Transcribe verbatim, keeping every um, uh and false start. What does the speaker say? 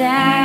that